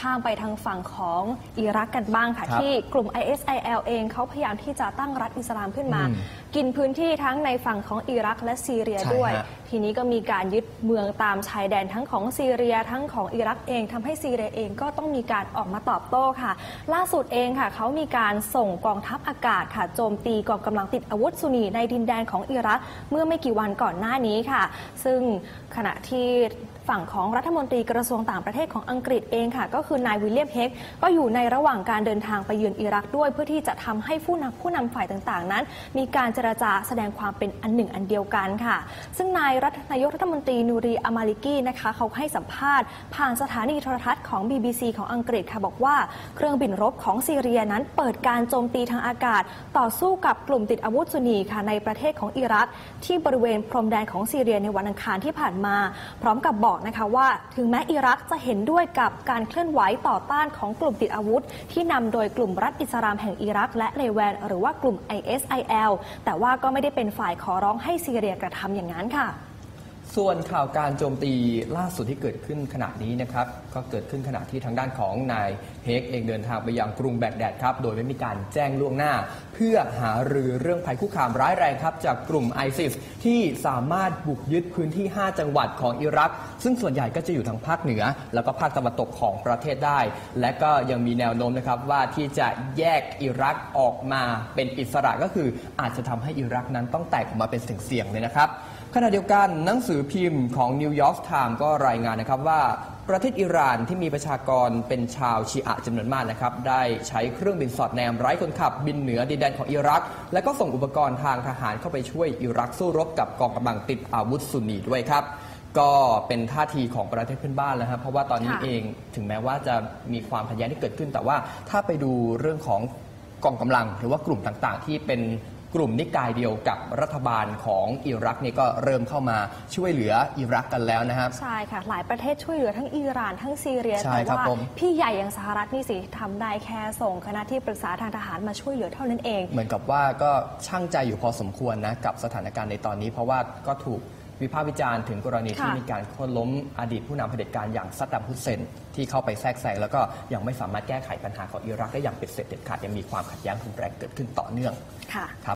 ข้ามไปทางฝั่งของอิรักกันบ้างค่ะที่กลุ่ม ISIL เองเขาพยายามที่จะตั้งรัฐอิสลามขึ้นมากินพื้นที่ทั้งในฝั่งของอิรักและซีเรียด้วยทีนี้ก็มีการยึดเมืองตามชายแดนทั้งของซีเรียทั้งของอิรักเองทำให้ซีเรียเองก็ต้องมีการออกมาตอบโต้ค่ะล่าสุดเองค่ะเขามีการส่งกองทัพอากาศค่ะโจมตีกองกำลังติดอาวุธซุนีในดินแดนของอิรักเมื่อไม่กี่วันก่อนหน้านี้ค่ะซึ่งขณะที่ฝั่งของรัฐมนตรีกระทรวงต่างประเทศของอังกฤษเองค่ะก็คือนายวิลเลียมเฮกก็อยู่ในระหว่างการเดินทางไปเยือนอิรักด้วยเพื่อที่จะทำให้ผู้นำฝ่ายต่างๆนั้นมีการเจรจาแสดงความเป็นอันหนึ่งอันเดียวกันค่ะซึ่งนายกรัฐมนตรีนูรีอามาลิกี้นะคะเขาให้สัมภาษณ์ผ่านสถานีโทรทัศน์ของ BBC ของอังกฤษค่ะบอกว่าเครื่องบินรบของซีเรียนั้นเปิดการโจมตีทางอากาศต่อสู้กับกลุ่มติดอาวุธซุนนีค่ะในประเทศของอิรักที่บริเวณพรมแดนของซีเรียในวันอังคารที่ผ่านมาพร้อมกับบอกนะคะว่าถึงแม้อิรักจะเห็นด้วยกับการเคลื่อนไหวต่อต้านของกลุ่มติดอาวุธที่นำโดยกลุ่มรัฐอิสลามแห่งอิรักและเลแวนหรือว่ากลุ่ม ISIL แต่ว่าก็ไม่ได้เป็นฝ่ายขอร้องให้ซีเรียกระทำอย่างนั้นค่ะส่วนข่าวการโจมตีล่าสุดที่เกิดขึ้นขณะนี้นะครับก็เกิดขึ้นขณะที่ทางด้านของนายเฮกเองเดินทางไปยังกรุงแบกแดดครับโดยไม่มีการแจ้งล่วงหน้าเพื่อหารือเรื่องภัยคุกคามร้ายแรงครับจากกลุ่ม ISIL ที่สามารถบุกยึดพื้นที่5จังหวัดของอิรักซึ่งส่วนใหญ่ก็จะอยู่ทางภาคเหนือแล้วก็ภาคตะวันตกของประเทศได้และก็ยังมีแนวโน้มนะครับว่าที่จะแยกอิรักออกมาเป็นอิสระก็คืออาจจะทำให้อิรักนั้นต้องแตกออกมาเป็นเสี่ยงๆเลยนะครับขณะเดียวกันหนังสือพิมพ์ของ New York Times ก็รายงานนะครับว่าประเทศอิหร่านที่มีประชากรเป็นชาวชีอะจำนวนมากนะครับได้ใช้เครื่องบินสอดแนมไร้คนขับบินเหนือดินแดนของอิรักและก็ส่งอุปกรณ์ทางทหารเข้าไปช่วยอิรักสู้รบกับกองกำลังติดอาวุธซุนนีด้วยครับก็เป็นท่าทีของประเทศเพื่อนบ้านแล้วครับเพราะว่าตอนนี้เองถึงแม้ว่าจะมีความขัดแย้งที่เกิดขึ้นแต่ว่าถ้าไปดูเรื่องของกองกำลังหรือว่ากลุ่มต่างๆที่เป็นกลุ่มนิกายเดียวกับรัฐบาลของอิรักนี่ก็เริ่มเข้ามาช่วยเหลืออิรักกันแล้วนะครับใช่ค่ะหลายประเทศช่วยเหลือทั้งอิหร่านทั้งซีเรียแต่ว่าพี่ใหญ่อย่างสหรัฐนี่สิทำได้แค่ส่งคณะที่ปรึกษาทางทหารมาช่วยเหลือเท่านั้นเองเหมือนกับว่าก็ช่างใจอยู่พอสมควรนะกับสถานการณ์ในตอนนี้เพราะว่าก็ถูกวิพากษ์วิจารณ์ถึงกรณีที่มีการโค่นล้มอดีตผู้นำเผด็จการอย่างซัดดัมฮุสเซนที่เข้าไปแทรกแซงแล้วก็ยังไม่สามารถแก้ไขปัญหาของอิรักได้อย่างเป็นเสร็จเด็ดขาดยังมีความขัดแย้งรุนแรงเกิดขึ้นต่อเนื่องค่ะ